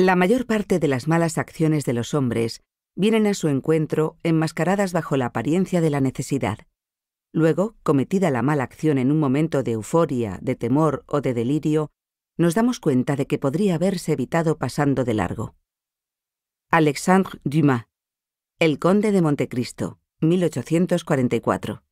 La mayor parte de las malas acciones de los hombres vienen a su encuentro enmascaradas bajo la apariencia de la necesidad. Luego, cometida la mala acción en un momento de euforia, de temor o de delirio, nos damos cuenta de que podría haberse evitado pasando de largo. Alexandre Dumas, El Conde de Montecristo, 1844.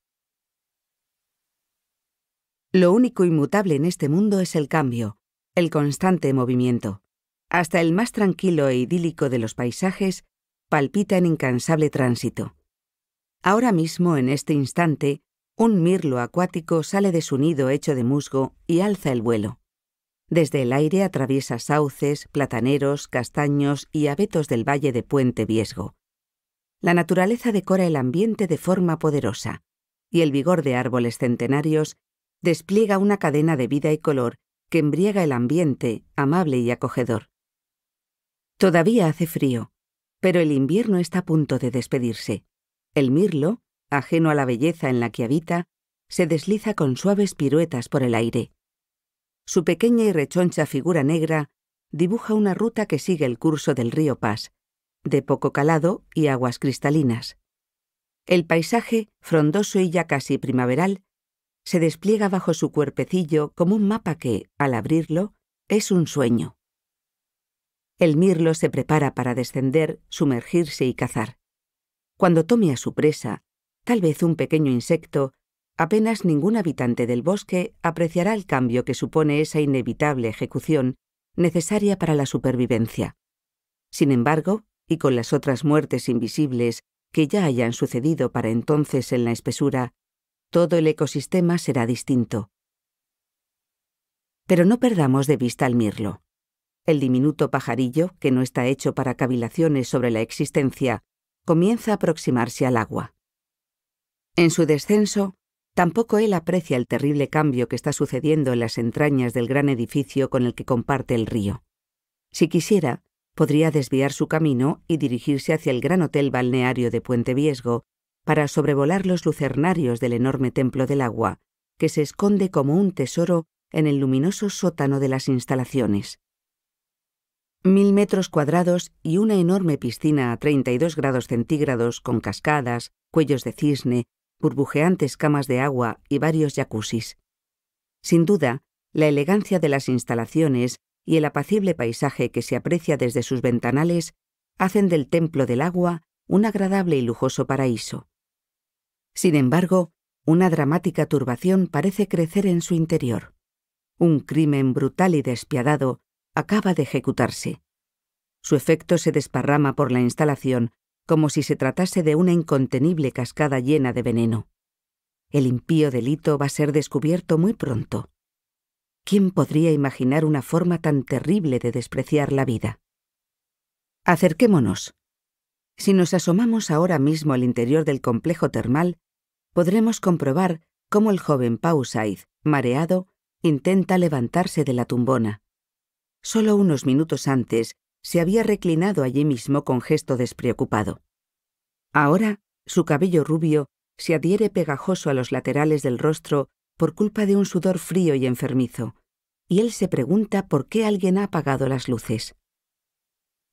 Lo único inmutable en este mundo es el cambio, el constante movimiento. Hasta el más tranquilo e idílico de los paisajes palpita en incansable tránsito. Ahora mismo, en este instante, un mirlo acuático sale de su nido hecho de musgo y alza el vuelo. Desde el aire atraviesa sauces, plataneros, castaños y abetos del valle de Puente Viesgo. La naturaleza decora el ambiente de forma poderosa, y el vigor de árboles centenarios despliega una cadena de vida y color que embriaga el ambiente, amable y acogedor. Todavía hace frío, pero el invierno está a punto de despedirse. El mirlo, ajeno a la belleza en la que habita, se desliza con suaves piruetas por el aire. Su pequeña y rechoncha figura negra dibuja una ruta que sigue el curso del río Pas, de poco calado y aguas cristalinas. El paisaje, frondoso y ya casi primaveral, se despliega bajo su cuerpecillo como un mapa que, al abrirlo, es un sueño. El mirlo se prepara para descender, sumergirse y cazar. Cuando tome a su presa, tal vez un pequeño insecto, apenas ningún habitante del bosque apreciará el cambio que supone esa inevitable ejecución necesaria para la supervivencia. Sin embargo, y con las otras muertes invisibles que ya hayan sucedido para entonces en la espesura, todo el ecosistema será distinto. Pero no perdamos de vista al mirlo. El diminuto pajarillo, que no está hecho para cavilaciones sobre la existencia, comienza a aproximarse al agua. En su descenso, tampoco él aprecia el terrible cambio que está sucediendo en las entrañas del gran edificio con el que comparte el río. Si quisiera, podría desviar su camino y dirigirse hacia el gran hotel balneario de Puente Viesgo, para sobrevolar los lucernarios del enorme Templo del Agua, que se esconde como un tesoro en el luminoso sótano de las instalaciones. 1000 metros cuadrados y una enorme piscina a 32 grados centígrados con cascadas, cuellos de cisne, burbujeantes camas de agua y varios jacuzzis. Sin duda, la elegancia de las instalaciones y el apacible paisaje que se aprecia desde sus ventanales hacen del Templo del Agua un agradable y lujoso paraíso. Sin embargo, una dramática turbación parece crecer en su interior. Un crimen brutal y despiadado acaba de ejecutarse. Su efecto se desparrama por la instalación como si se tratase de una incontenible cascada llena de veneno. El impío delito va a ser descubierto muy pronto. ¿Quién podría imaginar una forma tan terrible de despreciar la vida? Acerquémonos. Si nos asomamos ahora mismo al interior del complejo termal, podremos comprobar cómo el joven Pausaid, mareado, intenta levantarse de la tumbona. Solo unos minutos antes se había reclinado allí mismo con gesto despreocupado. Ahora, su cabello rubio se adhiere pegajoso a los laterales del rostro por culpa de un sudor frío y enfermizo, y él se pregunta por qué alguien ha apagado las luces.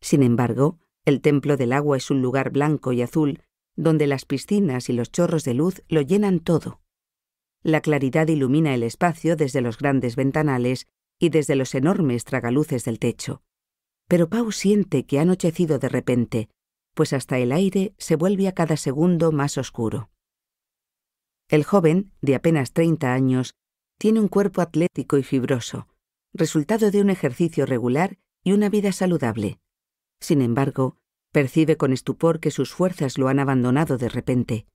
Sin embargo, el Templo del Agua es un lugar blanco y azul donde las piscinas y los chorros de luz lo llenan todo. La claridad ilumina el espacio desde los grandes ventanales y desde los enormes tragaluces del techo. Pero Pau siente que ha anochecido de repente, pues hasta el aire se vuelve a cada segundo más oscuro. El joven, de apenas 30 años, tiene un cuerpo atlético y fibroso, resultado de un ejercicio regular y una vida saludable. Sin embargo, percibe con estupor que sus fuerzas lo han abandonado de repente.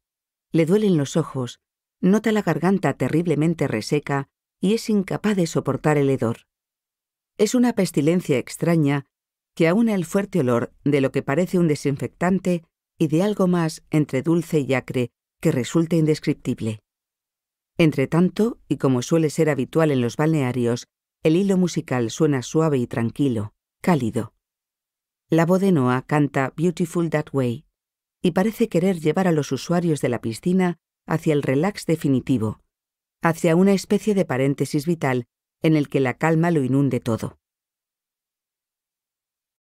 Le duelen los ojos, nota la garganta terriblemente reseca y es incapaz de soportar el hedor. Es una pestilencia extraña que aúna el fuerte olor de lo que parece un desinfectante y de algo más entre dulce y acre que resulta indescriptible. Entretanto, y como suele ser habitual en los balnearios, el hilo musical suena suave y tranquilo, cálido. La voz de Noah canta Beautiful That Way y parece querer llevar a los usuarios de la piscina hacia el relax definitivo, hacia una especie de paréntesis vital en el que la calma lo inunde todo.